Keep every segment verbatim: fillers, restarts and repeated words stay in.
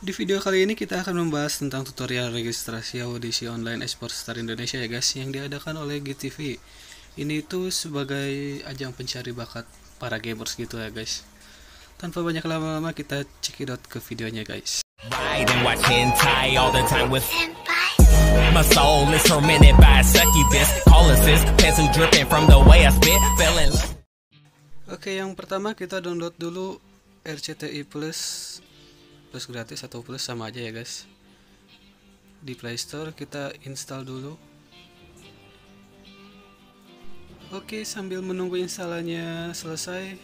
Di video kali ini kita akan membahas tentang tutorial registrasi audisi online eSports Star Indonesia ya guys, yang diadakan oleh G T V. Ini tuh sebagai ajang pencari bakat para gamers gitu ya guys. Tanpa banyak lama-lama kita cekidot ke videonya guys. Oke, yang pertama kita download dulu R C T I Plus plus gratis atau plus sama aja ya guys. Di PlayStore kita install dulu. Oke, sambil menunggu instalannya selesai,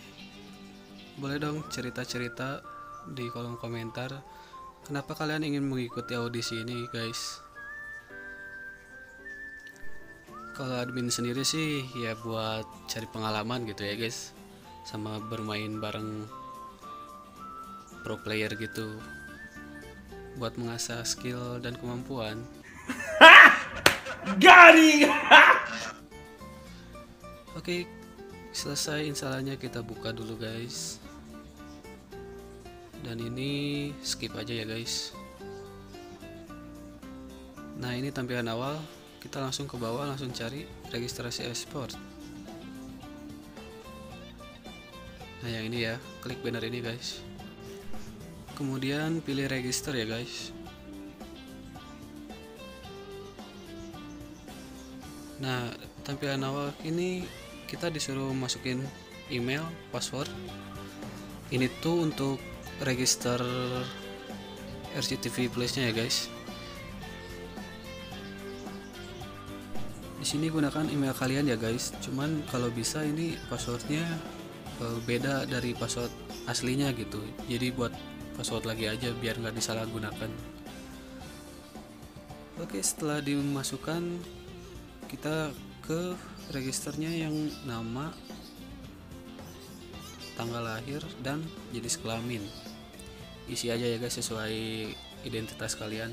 boleh dong cerita-cerita di kolom komentar kenapa kalian ingin mengikuti audisi ini guys. Kalau admin sendiri sih ya buat cari pengalaman gitu ya guys, sama bermain bareng pro player gitu, buat mengasah skill dan kemampuan. Garing. Oke, selesai instalannya kita buka dulu guys. Dan ini skip aja ya guys. Nah, ini tampilan awal. Kita langsung ke bawah, langsung cari registrasi eSports. Nah, yang ini ya, klik banner ini guys. Kemudian pilih register ya guys. Nah, tampilan awal ini kita disuruh masukin email, password. Ini tuh untuk register R C T V Plus-nya ya guys. Di sini gunakan email kalian ya guys. Cuman kalau bisa ini passwordnya beda dari password aslinya gitu. Jadi buat password lagi aja biar nggak disalahgunakan. Oke, setelah dimasukkan kita ke registernya yang nama, tanggal lahir dan jenis kelamin. Isi aja ya guys sesuai identitas kalian.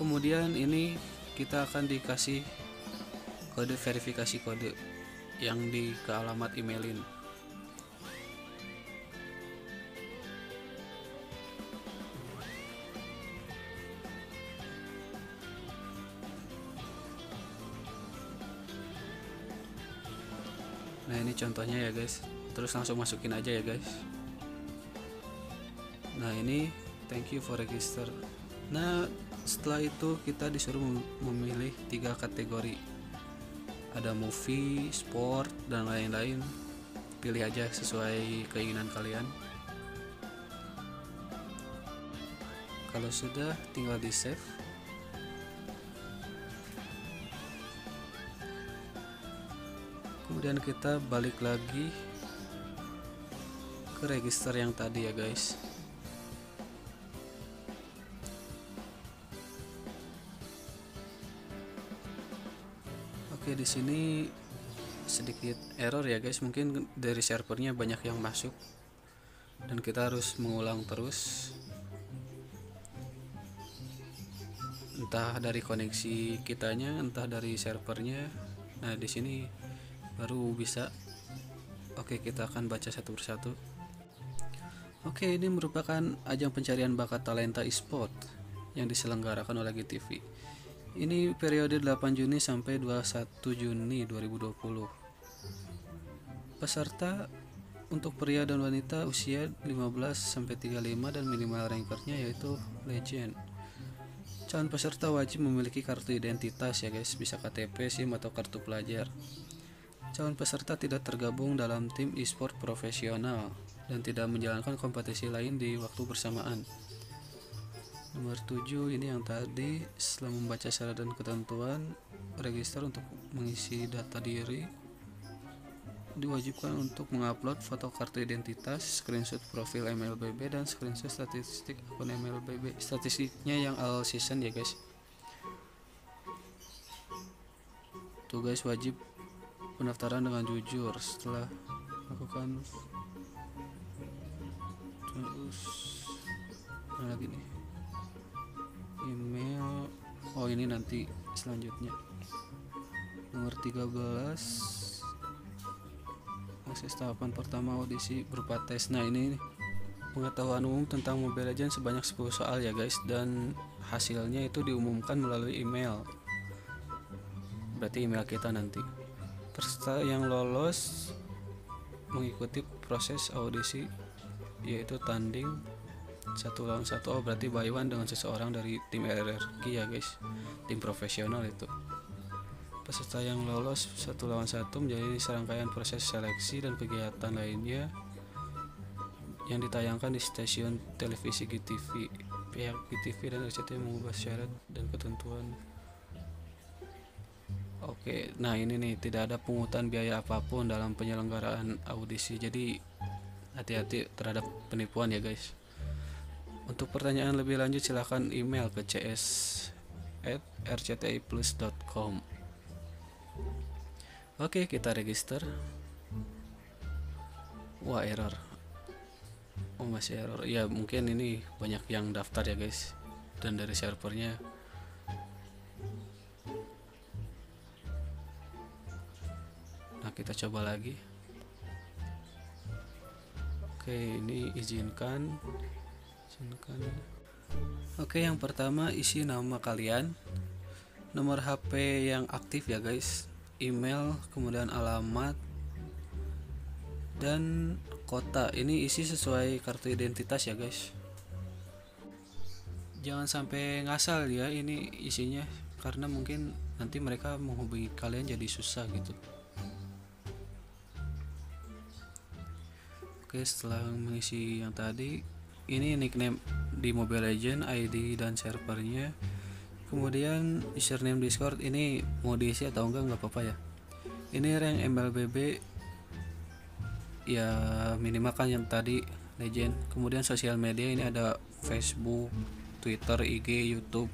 Kemudian ini kita akan dikasih kode verifikasi, kode yang di ke alamat emailin. Nah, ini contohnya ya guys, terus langsung masukin aja ya guys. Nah, ini thank you for register. Nah, setelah itu kita disuruh memilih tiga kategori, ada movie, sport, dan lain-lain. Pilih aja sesuai keinginan kalian. Kalau sudah tinggal di save. Kemudian kita balik lagi ke register yang tadi ya guys. Oke, di sini sedikit error ya guys, mungkin dari servernya banyak yang masuk dan kita harus mengulang terus. Entah dari koneksi kitanya, entah dari servernya. Nah, di sini baru bisa. Oke, kita akan baca satu persatu. Oke, ini merupakan ajang pencarian bakat talenta e-sport yang diselenggarakan oleh G T V. Ini periode delapan Juni sampai dua puluh satu Juni dua ribu dua puluh. Peserta untuk pria dan wanita usia lima belas sampai tiga puluh lima dan minimal rankernya yaitu legend. Calon peserta wajib memiliki kartu identitas ya guys, bisa K T P, SIM atau kartu pelajar. Calon peserta tidak tergabung dalam tim e-sport profesional dan tidak menjalankan kompetisi lain di waktu bersamaan. Nomor tujuh, ini yang tadi. Setelah membaca syarat dan ketentuan, register untuk mengisi data diri. Diwajibkan untuk mengupload foto kartu identitas, screenshot profil M L B B dan screenshot statistik akun M L B B. Statistiknya yang all season ya guys. Tuh guys, wajib pendaftaran dengan jujur. Setelah melakukan terus mana lagi nih, email. Oh, ini nanti selanjutnya nomor tiga belas, akses tahapan pertama audisi berupa tes. Nah, ini pengetahuan umum tentang Mobile Legends sebanyak sepuluh soal ya guys, dan hasilnya itu diumumkan melalui email. Berarti email kita nanti. Peserta yang lolos mengikuti proses audisi, yaitu tanding satu lawan satu, oh berarti by one dengan seseorang dari tim R R Q ya guys, tim profesional itu. Peserta yang lolos satu lawan satu menjadi serangkaian proses seleksi dan kegiatan lainnya yang ditayangkan di stasiun televisi G T V. Pihak G T V dan R C T I mengubah syarat dan ketentuan. Oke, nah ini nih, tidak ada pungutan biaya apapun dalam penyelenggaraan audisi, jadi hati-hati terhadap penipuan ya guys. Untuk pertanyaan lebih lanjut silahkan email ke c s at r c t i plus dot com. Oke, kita register. Wah, error. Oh, masih error. Ya, mungkin ini banyak yang daftar ya guys, dan dari servernya. Nah, kita coba lagi. Oke, ini izinkan. Izinkan. Oke, yang pertama isi nama kalian, nomor H P yang aktif ya guys, email, kemudian alamat dan kota. Ini isi sesuai kartu identitas ya guys, jangan sampai ngasal ya ini isinya, karena mungkin nanti mereka menghubungi kalian jadi susah gitu. Oke, setelah mengisi yang tadi, ini nickname di Mobile Legends, I D dan servernya, kemudian username Discord. Ini mau diisi atau enggak nggak apa-apa ya. Ini rank M L B B ya, minimal kan yang tadi legend. Kemudian sosial media, ini ada Facebook, Twitter, I G, YouTube,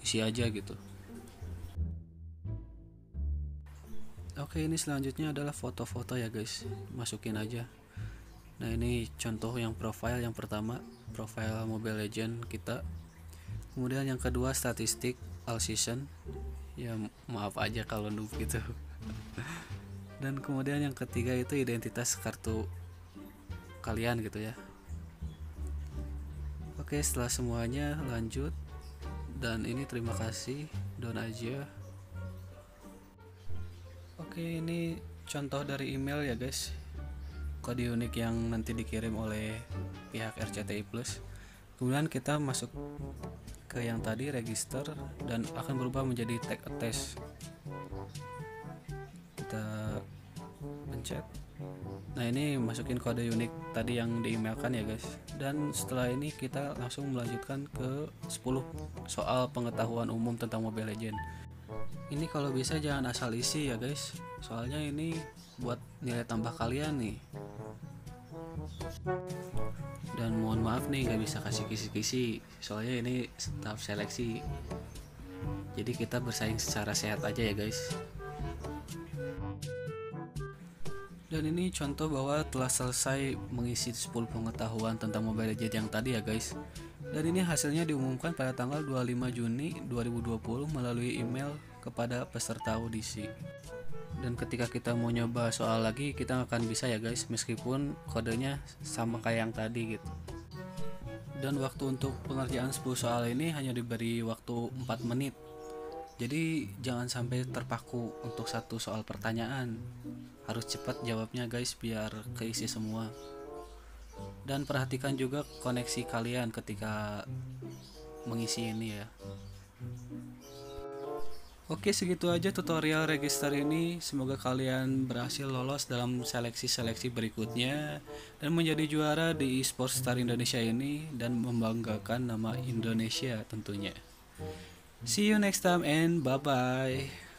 isi aja gitu. Oke, ini selanjutnya adalah foto-foto ya guys, masukin aja. Nah, ini contoh yang profile yang pertama, profile Mobile Legends kita. Kemudian yang kedua statistik all season, ya maaf aja kalau noob gitu. Dan kemudian yang ketiga itu identitas kartu kalian gitu ya. Oke, setelah semuanya lanjut, dan ini terima kasih, down aja. Oke, ini contoh dari email ya guys, kode unik yang nanti dikirim oleh pihak R C T I Plus. Kemudian kita masuk ke yang tadi, register, dan akan berubah menjadi tag attach. Kita pencet. Nah, ini masukin kode unik tadi yang di-emailkan ya guys. Dan setelah ini kita langsung melanjutkan ke sepuluh soal pengetahuan umum tentang Mobile Legends. Ini kalau bisa jangan asal isi ya guys, soalnya ini buat nilai tambah kalian nih. Dan mohon maaf nih nggak bisa kasih kisi-kisi, soalnya ini tahap seleksi, jadi kita bersaing secara sehat aja ya guys. Dan ini contoh bahwa telah selesai mengisi sepuluh pengetahuan tentang Mobile Legends yang tadi ya guys. Dan ini hasilnya diumumkan pada tanggal dua puluh lima Juni dua ribu dua puluh melalui email kepada peserta audisi. Dan ketika kita mau nyoba soal lagi, kita akan bisa ya guys, meskipun kodenya sama kayak yang tadi gitu. Dan waktu untuk pengerjaan sepuluh soal ini hanya diberi waktu empat menit, jadi jangan sampai terpaku untuk satu soal pertanyaan, harus cepat jawabnya guys biar keisi semua. Dan perhatikan juga koneksi kalian ketika mengisi ini ya. Oke, segitu aja tutorial register ini. Semoga kalian berhasil lolos dalam seleksi-seleksi berikutnya dan menjadi juara di eSports Star Indonesia ini dan membanggakan nama Indonesia tentunya. See you next time and bye-bye.